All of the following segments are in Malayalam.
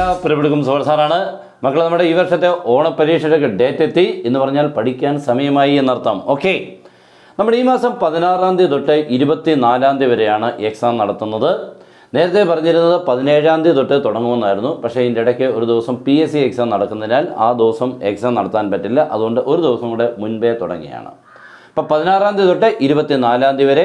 പ്രിയപ്പെട്ടവർക്കും സോൾസാറാണ്. മക്കളെ, നമ്മുടെ ഈ വർഷത്തെ ഓണപരീക്ഷയുടെ ഡേറ്റ് എത്തി എന്ന് പറഞ്ഞാൽ പഠിക്കാൻ സമയമായി എന്നർത്ഥം. ഓക്കെ, നമ്മുടെ ഈ മാസം 16-ാം തീയതി തൊട്ട് 24-ാം തീയതി വരെയാണ് എക്സാം നടത്തുന്നത്. നേരത്തെ പറഞ്ഞിരുന്നത് 17-ാം തീയതി തൊട്ട് തുടങ്ങുമെന്നായിരുന്നു. പക്ഷേ ഇതിൻ്റെ ഇടയ്ക്ക് ഒരു ദിവസം PSC എക്സാം നടക്കുന്നതിനാൽ ആ ദിവസം എക്സാം നടത്താൻ പറ്റില്ല. അതുകൊണ്ട് ഒരു ദിവസം കൂടെ മുൻപേ തുടങ്ങിയാണ്. അപ്പോൾ 16-ാം തീയതി തൊട്ട് 24-ാം തീയതി വരെ.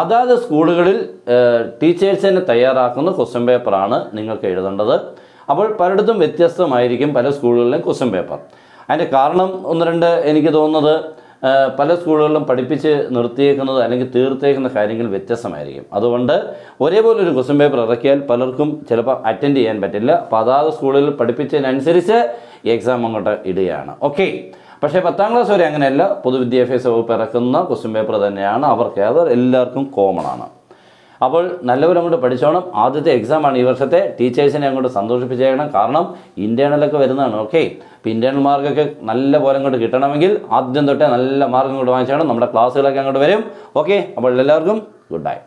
അതാത് സ്കൂളുകളിൽ ടീച്ചേഴ്സിനെ തയ്യാറാക്കുന്ന ക്വസ്റ്റ്യൻ പേപ്പറാണ് നിങ്ങൾക്ക് എഴുതേണ്ടത്. അപ്പോൾ പലയിടത്തും വ്യത്യസ്തമായിരിക്കും പല സ്കൂളുകളിലും ക്വസ്റ്റ്യൻ പേപ്പർ. അതിൻ്റെ കാരണം ഒന്ന് രണ്ട് എനിക്ക് തോന്നുന്നത് പല സ്കൂളുകളിലും പഠിപ്പിച്ച് നിർത്തിയേക്കുന്നത് അല്ലെങ്കിൽ തീർത്തേക്കുന്ന കാര്യങ്ങൾ വ്യത്യസ്തമായിരിക്കും. അതുകൊണ്ട് ഒരേപോലൊരു ക്വസ്റ്റ്യൻ പേപ്പർ ഇറക്കിയാൽ പലർക്കും ചിലപ്പോൾ അറ്റൻഡ് ചെയ്യാൻ പറ്റില്ല. അപ്പോൾ അതാത് സ്കൂളുകളിൽ പഠിപ്പിച്ചതിനനുസരിച്ച് എക്സാം അങ്ങോട്ട് ഇടുകയാണ്. ഓക്കെ, പക്ഷേ 10-ാം ക്ലാസ് വരെ അങ്ങനെയല്ല. പൊതുവിദ്യാഭ്യാസ വകുപ്പ് ഇറക്കുന്ന ക്വസ്റ്റ്യൻ പേപ്പർ തന്നെയാണ് അവർക്ക്. അത് എല്ലാവർക്കും കോമൺ ആണ്. അപ്പോൾ നല്ലവരും അങ്ങോട്ട് പഠിച്ചോണം. ആദ്യത്തെ എക്സാമാണ് ഈ വർഷത്തെ. ടീച്ചേഴ്സിനെ അങ്ങോട്ട് സന്തോഷിപ്പിച്ചേക്കണം. കാരണം ഇൻറ്റേണലൊക്കെ വരുന്നതാണ്. ഓക്കെ, അപ്പോൾ ഇൻറ്റേണൽ മാർക്കൊക്കെ നല്ല പോലെ അങ്ങോട്ട് കിട്ടണമെങ്കിൽ ആദ്യം തൊട്ടേ നല്ല മാർക്കും കൂടെ വാങ്ങിച്ചാണ്. നമ്മുടെ ക്ലാസ്സുകളൊക്കെ അങ്ങോട്ട് വരും. ഓക്കെ, അപ്പോൾ എല്ലാവർക്കും ഗുഡ് ബൈ.